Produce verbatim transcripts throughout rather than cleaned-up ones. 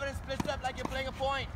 having it split up like you're playing a point.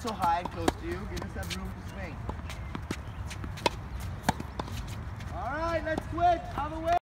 So high and close to you, give us that room to swing. All right, let's quit. Other way.